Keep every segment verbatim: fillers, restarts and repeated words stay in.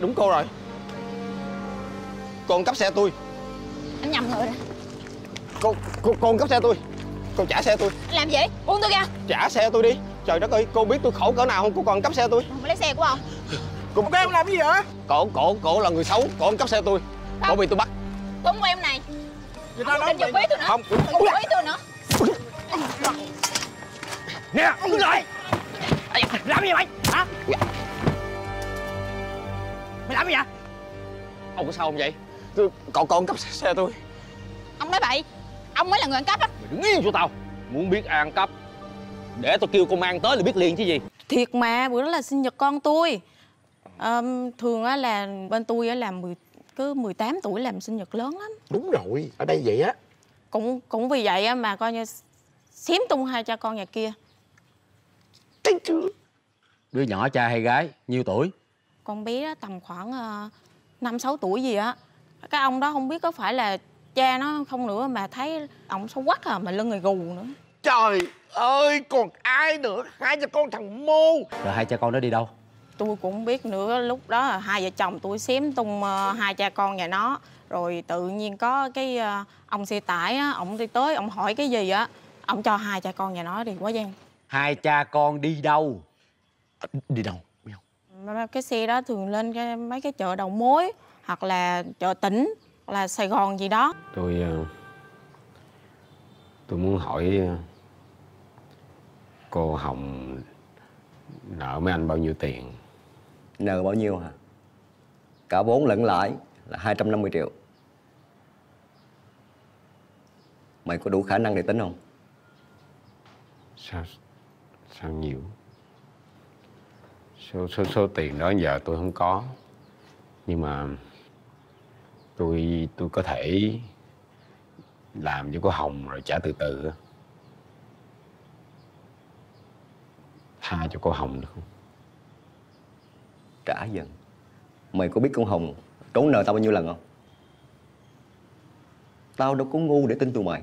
Đúng cô rồi. Cô cấp xe tôi. Anh nhầm người rồi. Cô, cô, cô cấp xe tôi. Cô trả xe tôi. Anh làm gì? Buông tôi ra. Trả xe tôi đi. Trời đất ơi, cô biết tôi khổ cỡ nào không? Cô còn cấp xe tôi. Không lấy xe của ông. Cô bắt em làm cái gì vậy? Cổ, cổ, cổ là người xấu. Cổ không cấp xe tôi. Không. Cổ bị tôi bắt. Tôi không quen em này. Vậy ta nói đừng quấy tôi nữa. Không. Đừng quấy tôi nữa. Nè, đứng lại. Làm gì vậy? Hả? Mày làm gì vậy? Ông có sao không vậy? Tôi, cậu con cấp xe, xe tôi. Ông nói bậy. Ông mới là người ăn cắp đó. Mày đứng yên cho tao. Muốn biết ai ăn cắp để tôi kêu công an tới là biết liền chứ gì. Thiệt mà, bữa đó là sinh nhật con tôi. à, Thường á là bên tôi á là mười, cứ mười tám tuổi làm sinh nhật lớn lắm. Đúng rồi, ở đây vậy á. Cũng cũng vì vậy á mà coi như xém tung hai cha con nhà kia. Đứa nhỏ trai hay gái, nhiêu tuổi? Con bé đó tầm khoảng năm sáu tuổi gì á. Cái ông đó không biết có phải là cha nó không nữa mà thấy ông xấu quắc à, mà lưng người gù nữa. Trời ơi, còn ai nữa? Hai cha con thằng Mô. Rồi hai cha con nó đi đâu? Tôi cũng không biết nữa. Lúc đó hai vợ chồng tôi xém tung hai cha con nhà nó. Rồi tự nhiên có cái ông xe tải á, ông đi tới, ông hỏi cái gì á. Ông cho hai cha con nhà nó đi quá gian. Hai cha con đi đâu? Đi đâu? Cái xe đó thường lên cái, mấy cái chợ đầu mối hoặc là chợ tỉnh hoặc là Sài Gòn gì đó. Tôi tôi muốn hỏi cô Hồng nợ mấy anh bao nhiêu tiền? Nợ bao nhiêu hả? Cả vốn lẫn lãi là hai trăm năm mươi triệu. Mày có đủ khả năng để tính không? Sao sao nhiều? Số, số, số tiền đó giờ tôi không có. Nhưng mà Tôi tôi có thể làm cho cô Hồng rồi trả từ từ. Tha cho cô Hồng được không? Trả dần. Mày có biết cô Hồng trốn nợ tao bao nhiêu lần không? Tao đâu có ngu để tin tụi mày.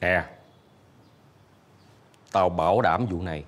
Nè, tao bảo đảm vụ này